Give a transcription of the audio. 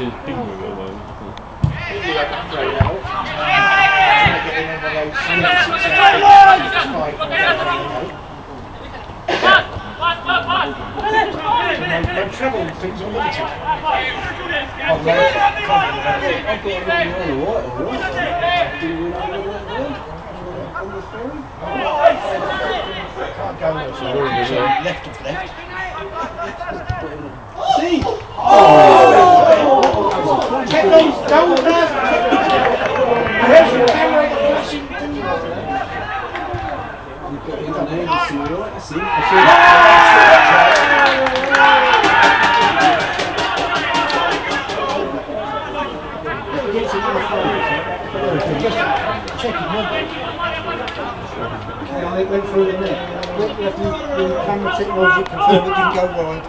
his finger with it. Technology confirmed it didn't go wide.